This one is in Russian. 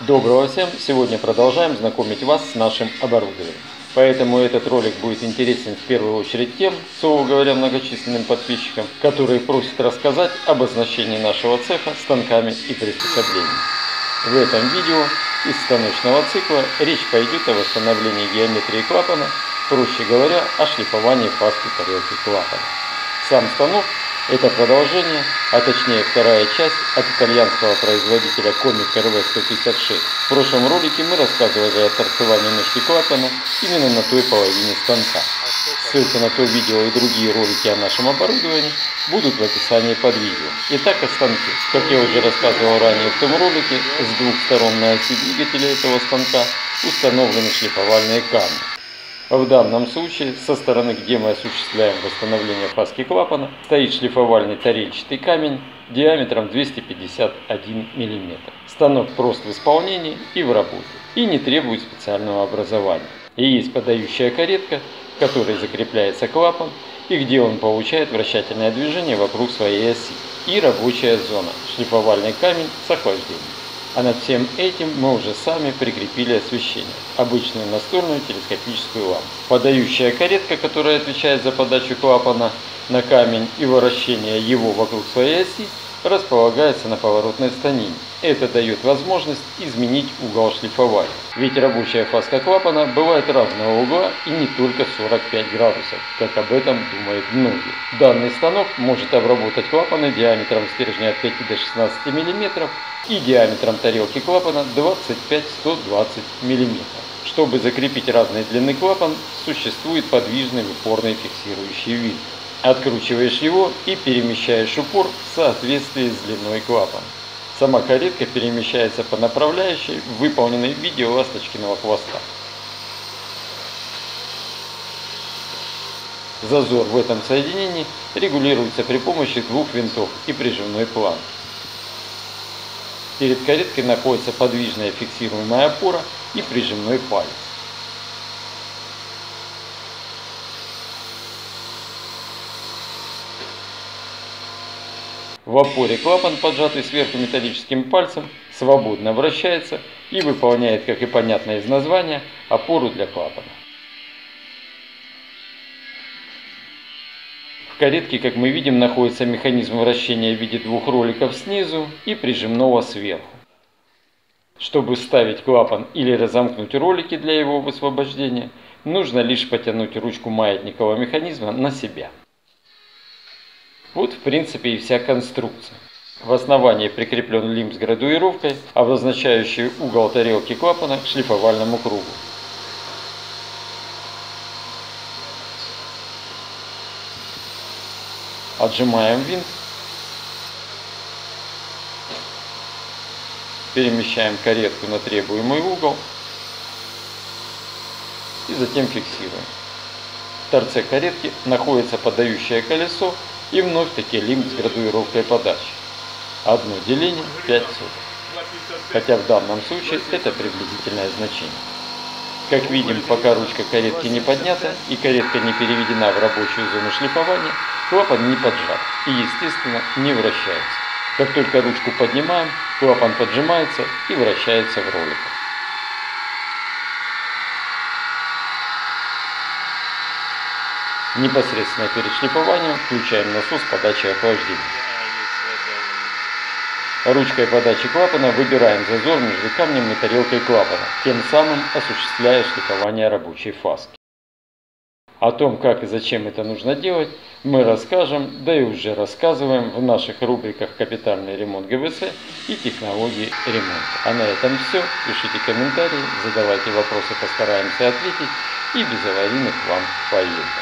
Доброго всем! Сегодня продолжаем знакомить вас с нашим оборудованием. Поэтому этот ролик будет интересен в первую очередь тем, слово говоря, многочисленным подписчикам, которые просят рассказать об оснащении нашего цеха станками и приспособлениями. В этом видео из станочного цикла речь пойдет о восстановлении геометрии клапана, проще говоря, о шлифовании фаски тарелки клапана. Сам станок — это продолжение, а точнее вторая часть от итальянского производителя Comec RV 156. В прошлом ролике мы рассказывали о торцевании ножки клапана именно на той половине станка. Ссылка на то видео и другие ролики о нашем оборудовании будут в описании под видео. Итак, о станке. Как я уже рассказывал ранее в том ролике, с двух сторон на оси двигателя этого станка установлены шлифовальные камни. В данном случае, со стороны, где мы осуществляем восстановление фаски клапана, стоит шлифовальный тарельчатый камень диаметром 251 мм. Станок прост в исполнении и в работе, и не требует специального образования. И есть подающая каретка, к которой закрепляется клапан, и где он получает вращательное движение вокруг своей оси, и рабочая зона, шлифовальный камень с охлаждением. А над всем этим мы уже сами прикрепили освещение, обычную настольную телескопическую лампу. Подающая каретка, которая отвечает за подачу клапана на камень и вращение его вокруг своей оси, располагается на поворотной станине. Это дает возможность изменить угол шлифования. Ведь рабочая фаска клапана бывает разного угла и не только 45 градусов, как об этом думают многие. Данный станок может обработать клапаны диаметром стержня от 5 до 16 мм и диаметром тарелки клапана 25-120 мм. Чтобы закрепить разные длины клапан, существует подвижный упорный фиксирующий винт. Откручиваешь его и перемещаешь упор в соответствии с длиной клапана. Сама каретка перемещается по направляющей, выполненной в виде ласточкиного хвоста. Зазор в этом соединении регулируется при помощи двух винтов и прижимной планки. Перед кареткой находится подвижная фиксируемая опора и прижимной палец. В опоре клапан, поджатый сверху металлическим пальцем, свободно вращается и выполняет, как и понятно из названия, опору для клапана. В каретке, как мы видим, находится механизм вращения в виде двух роликов снизу и прижимного сверху. Чтобы вставить клапан или разомкнуть ролики для его высвобождения, нужно лишь потянуть ручку маятникового механизма на себя. Вот, в принципе, и вся конструкция. В основании прикреплен лимб с градуировкой, обозначающий угол тарелки клапана к шлифовальному кругу. Отжимаем винт. Перемещаем каретку на требуемый угол. И затем фиксируем. В торце каретки находится подающее колесо, и вновь-таки лимб с градуировкой подачи. Одно деление 5 сотых. Хотя в данном случае это приблизительное значение. Как видим, пока ручка каретки не поднята и каретка не переведена в рабочую зону шлифования, клапан не поджат и, естественно, не вращается. Как только ручку поднимаем, клапан поджимается и вращается в роликах. Непосредственно перед шлифованием включаем насос подачи охлаждения. Ручкой подачи клапана выбираем зазор между камнем и тарелкой клапана, тем самым осуществляя шлифование рабочей фаски. О том, как и зачем это нужно делать, мы расскажем, да и уже рассказываем в наших рубриках «Капитальный ремонт ГВС» и «Технологии ремонта». А на этом все. Пишите комментарии, задавайте вопросы, постараемся ответить, и без аварийных вам поездок.